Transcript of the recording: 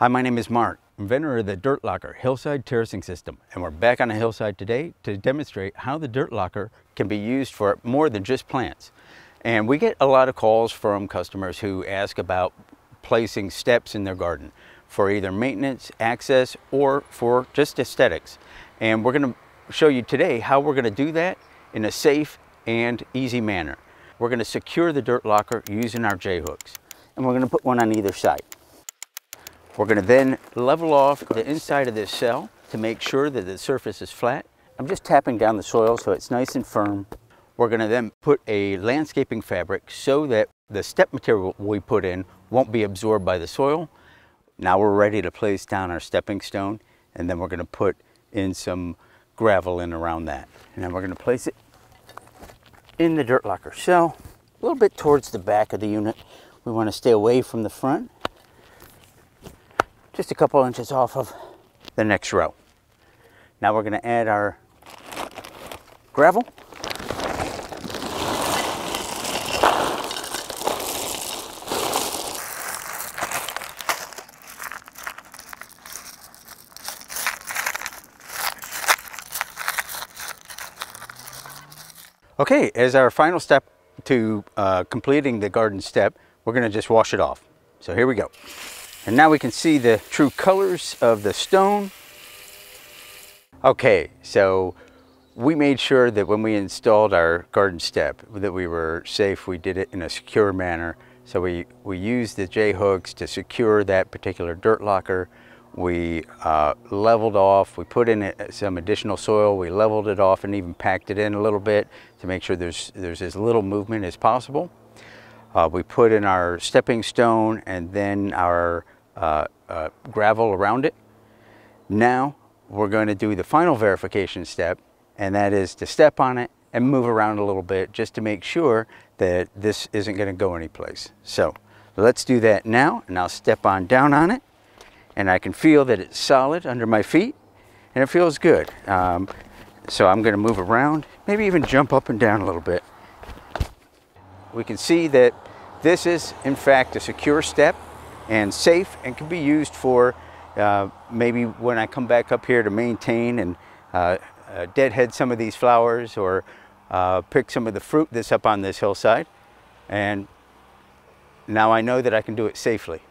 Hi, my name is Mark, inventor of the Dirt Locker Hillside Terracing System, and we're back on the hillside today to demonstrate how the Dirt Locker can be used for more than just plants. And we get a lot of calls from customers who ask about placing steps in their garden for either maintenance, access, or for just aesthetics. And we're going to show you today how we're going to do that in a safe and easy manner. We're going to secure the Dirt Locker using our J-hooks, and we're going to put one on either side. We're going to then level off the inside of this cell to make sure that the surface is flat. I'm just tapping down the soil so it's nice and firm. We're going to then put a landscaping fabric so that the step material we put in won't be absorbed by the soil. Now we're ready to place down our stepping stone, and then we're going to put in some gravel in around that. And then we're going to place it in the Dirt Locker cell, a little bit towards the back of the unit. We want to stay away from the front. Just a couple inches off of the next row. Now we're going to add our gravel. Okay, as our final step to completing the garden step, we're going to just wash it off. So here we go. And now we can see the true colors of the stone. Okay, so we made sure that when we installed our garden step that we were safe. We did it in a secure manner. So we used the J-hooks to secure that particular Dirt Locker. We leveled off, we put in some additional soil, we leveled it off and even packed it in a little bit to make sure there's as little movement as possible. We put in our stepping stone and then our gravel around it. Now we're going to do the final verification step, and that is to step on it and move around a little bit just to make sure that this isn't going to go anyplace. So let's do that now, and I'll step on down on it, and I can feel that it's solid under my feet and it feels good. So I'm going to move around, maybe even jump up and down a little bit. We can see that this is, in fact, a secure step and safe and can be used for maybe when I come back up here to maintain and deadhead some of these flowers or pick some of the fruit that's up on this hillside. And now I know that I can do it safely.